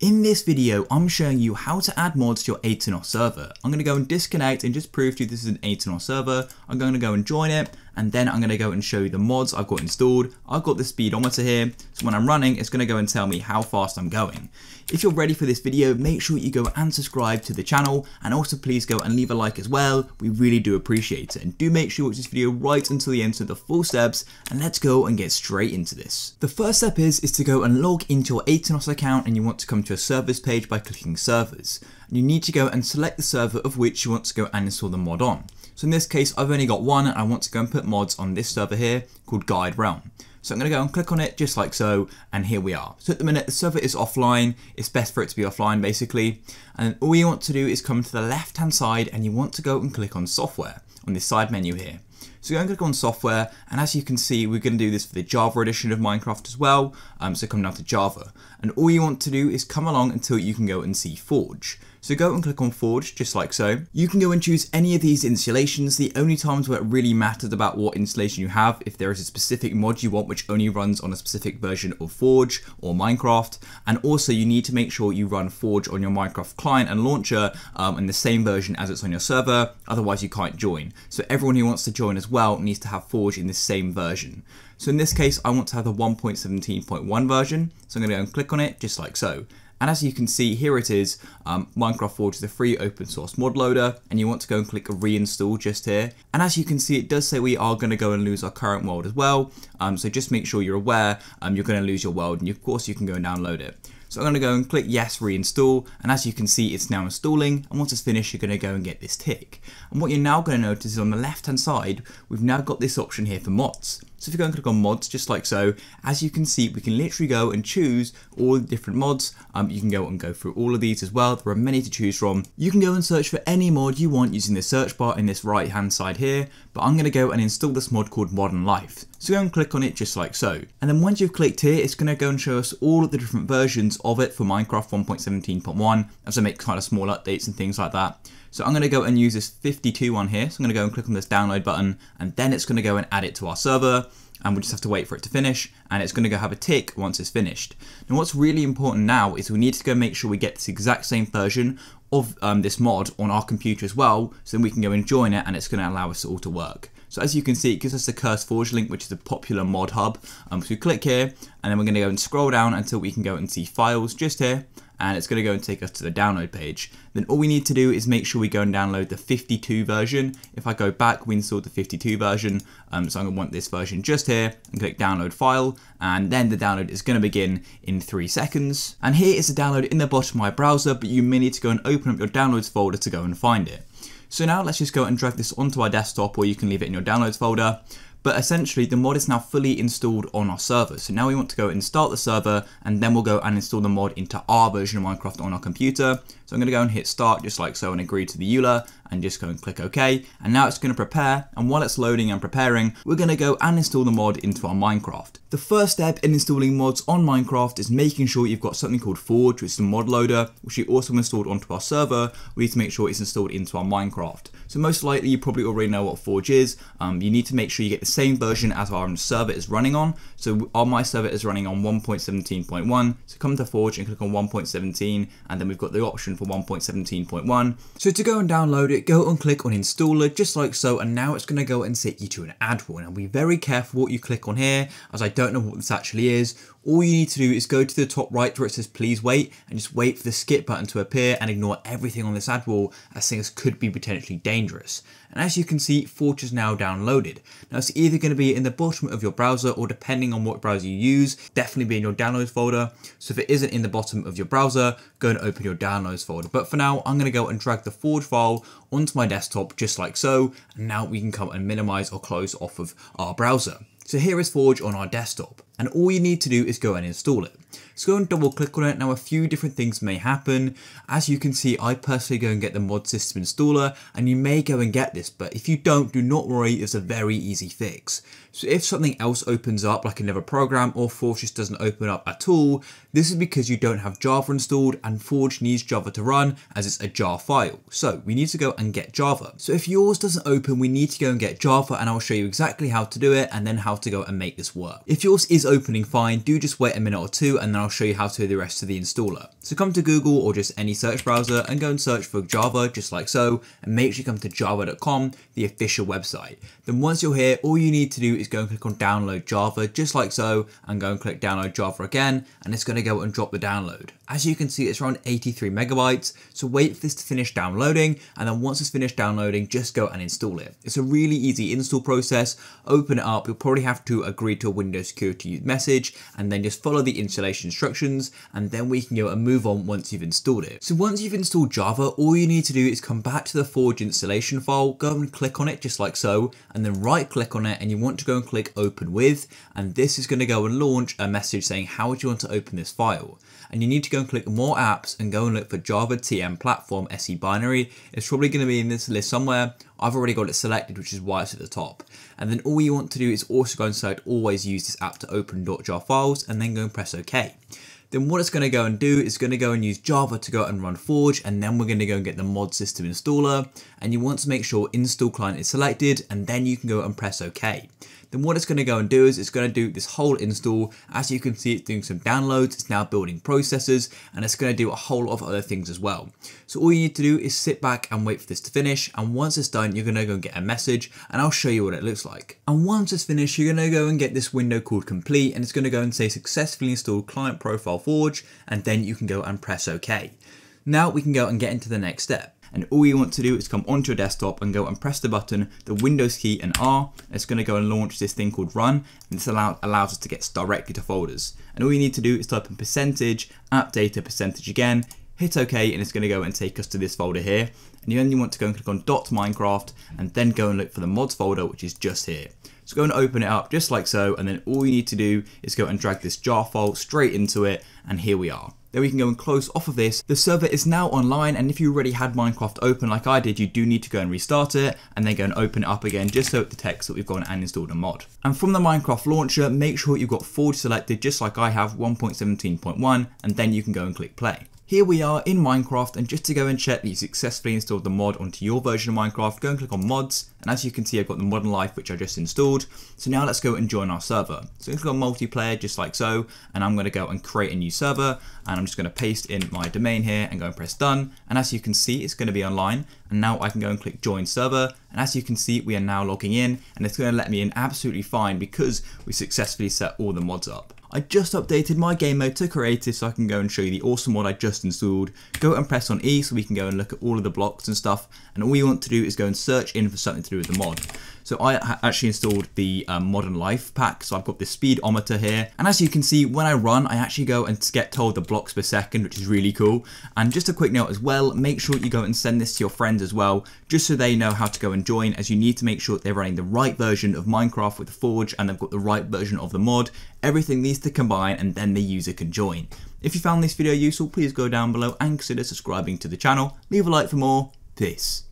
In this video, I'm showing you how to add mods to your Aternos server. I'm going to go and disconnect and just prove to you this is an Aternos server. I'm going to go and join it, and then I'm going to go and show you the mods I've got installed. I've got the speedometer here, so when I'm running, it's going to go and tell me how fast I'm going. If you're ready for this video, make sure you go and subscribe to the channel, and also please go and leave a like as well. We really do appreciate it, and do make sure you watch this video right until the end so the full steps, and let's go and get straight into this. The first step is to go and log into your Aternos account, and you want to come to a servers page by clicking servers. And you need to go and select the server of which you want to go and install the mod on. So in this case, I've only got one, and I want to go and put mods on this server here called Guide Realm. So I'm going to go and click on it just like so, and here we are. So at the minute, the server is offline. It's best for it to be offline basically. And all you want to do is come to the left hand side, and you want to go and click on software on this side menu here. So go and click on software, and as you can see, we're going to do this for the Java edition of Minecraft as well. So come down to Java, and all you want to do is come along until you can go and see Forge. So go and click on Forge just like so. You can go and choose any of these installations. The only times where it really matters about what installation you have, if there is a specific mod you want which only runs on a specific version of Forge or Minecraft, and also you need to make sure you run Forge on your Minecraft client and launcher in the same version as it's on your server, otherwise you can't join. So everyone who wants to join as well needs to have Forge in the same version. So in this case, I want to have the 1.17.1 version, so I'm going to go and click on it just like so. And as you can see, here it is. Minecraft Forge is a free open source mod loader, and you want to go and click reinstall just here. And as you can see, it does say we are going to go and lose our current world as well. So just make sure you're aware you're going to lose your world, and of course you can go and download it. So I'm going to go and click yes, reinstall. And as you can see, it's now installing. And once it's finished, you're going to go and get this tick. And what you're now going to notice is on the left hand side, we've now got this option here for mods. So if you go and click on mods, just like so, as you can see, we can literally go and choose all the different mods. You can go and go through all of these as well. There are many to choose from. You can go and search for any mod you want using the search bar in this right hand side here, but I'm going to go and install this mod called Modern Life. So go and click on it just like so. And then once you've clicked here, it's going to go and show us all of the different versions of it for Minecraft 1.17.1 as I make kind of small updates and things like that. So I'm going to go and use this 52 one here. So I'm going to go and click on this download button, and then it's going to go and add it to our server, and we just have to wait for it to finish, and it's going to go have a tick once it's finished. Now what's really important now is we need to go make sure we get this exact same version of this mod on our computer as well, so then we can go and join it, and it's going to allow us all to work. So as you can see, it gives us the CurseForge link, which is a popular mod hub. So we click here, and then we're going to go and scroll down until we can go and see files just here, and it's going to go and take us to the download page. Then all we need to do is make sure we go and download the 52 version. If I go back, we installed the 52 version, so I'm going to want this version just here, and click download file, and then the download is going to begin in 3 seconds. And here is the download in the bottom of my browser, but you may need to go and open up your downloads folder to go and find it. So now let's just go and drag this onto our desktop, or you can leave it in your downloads folder. But essentially the mod is now fully installed on our server. So now we want to go and start the server, and then we'll go and install the mod into our version of Minecraft on our computer. So I'm going to go and hit start just like so, and agree to the EULA, and just go and click OK. And now it's going to prepare, and while it's loading and preparing, we're going to go and install the mod into our Minecraft. The first step in installing mods on Minecraft is making sure you've got something called Forge, which is the mod loader, which we also installed onto our server. We need to make sure it's installed into our Minecraft. So most likely you probably already know what Forge is. You need to make sure you get the same version as our server is running on. So my server is running on 1.17.1. So come to Forge and click on 1.17, and then we've got the option for 1.17.1. So to go and download it, go and click on installer just like so, and now it's going to go and set you to an admin. And be very careful what you click on here, as I don't know what this actually is. All you need to do is go to the top right where it says please wait, and just wait for the skip button to appear, and ignore everything on this ad wall, as things could be potentially dangerous. And as you can see, Forge is now downloaded. Now it's either going to be in the bottom of your browser, or depending on what browser you use, definitely be in your downloads folder. So if it isn't in the bottom of your browser, go and open your downloads folder. But for now, I'm going to go and drag the Forge file onto my desktop just like so, and now we can come and minimize or close off of our browser. So here is Forge on our desktop, and all you need to do is go and install it. So go and double click on it. Now a few different things may happen. As you can see, I personally go and get the mod system installer, and you may go and get this, but if you don't, do not worry, it's a very easy fix. So if something else opens up, like another program, or Forge just doesn't open up at all, this is because you don't have Java installed, and Forge needs Java to run, as it's a jar file. So we need to go and get Java. So if yours doesn't open, we need to go and get Java, and I'll show you exactly how to do it, and then how to go and make this work. If yours is is opening fine, do just wait a minute or two and then I'll show you how to do the rest of the installer. So come to Google or just any search browser and go and search for Java, just like so, and make sure you come to java.com, the official website. Then once you're here, all you need to do is go and click on download Java, just like so, and go and click download Java again, and it's going to go and drop the download. As you can see, it's around 83 megabytes, so wait for this to finish downloading, and then once it's finished downloading, just go and install it. It's a really easy install process. Open it up, you'll probably have to agree to a Windows security message, and then just follow the installation instructions, and then we can go and move on once you've installed it. So once you've installed Java, all you need to do is come back to the Forge installation file, go and click on it just like so, and then right click on it, and you want to go and click open with, and this is going to go and launch a message saying how would you want to open this file, and you need to go and click more apps and go and look for Java TM platform SE binary. It's probably going to be in this list somewhere. I've already got it selected, which is why it's at the top. And then all you want to do is also go and select always use this app to open .jar files and then go and press OK. Then what it's going to go and do is going to go and use Java to go and run Forge, and then we're going to go and get the mod system installer, and you want to make sure install client is selected, and then you can go and press OK. Then what it's going to go and do is it's going to do this whole install. As you can see, it's doing some downloads, it's now building processes, and it's going to do a whole lot of other things as well. So all you need to do is sit back and wait for this to finish, and once it's done, you're going to go and get a message, and I'll show you what it looks like. And once it's finished, you're going to go and get this window called complete, and it's going to go and say successfully installed client profile Forge, and then you can go and press OK. Now we can go and get into the next step. And all you want to do is come onto your desktop and go and press the button, the Windows key and R. It's going to go and launch this thing called run, and this allows us to get directly to folders. And all you need to do is type in percentage, app data percentage again, hit OK, and it's going to go and take us to this folder here. And you only want to go and click on .minecraft and then go and look for the mods folder, which is just here. So go and open it up just like so, and then all you need to do is go and drag this jar file straight into it, and here we are. Then we can go and close off of this. The server is now online, and if you already had Minecraft open like I did, you do need to go and restart it and then go and open it up again just so it detects that we've gone and installed a mod. And from the Minecraft launcher, make sure you've got Forge selected just like I have, 1.17.1, and then you can go and click play. Here we are in Minecraft, and just to go and check that you successfully installed the mod onto your version of Minecraft, go and click on mods, and as you can see I've got the Modern Life which I just installed. So now let's go and join our server. So click on multiplayer just like so, and I'm going to go and create a new server, and I'm just going to paste in my domain here and go and press done, and as you can see it's going to be online, and now I can go and click join server, and as you can see we are now logging in, and it's going to let me in absolutely fine because we successfully set all the mods up. I just updated my game mode to creative so I can go and show you the awesome mod I just installed. Go and press on E so we can go and look at all of the blocks and stuff, and all you want to do is go and search in for something to do with the mod. So I actually installed the Modern Life pack, so I've got this speedometer here, and as you can see when I run I actually go and get told the blocks per second, which is really cool. And just a quick note as well, make sure you go and send this to your friends as well, just so they know how to go and join, as you need to make sure that they're running the right version of Minecraft with the Forge and they've got the right version of the mod. Everything needs to combine and then the user can join. If you found this video useful, please go down below and consider subscribing to the channel. Leave a like for more. Peace.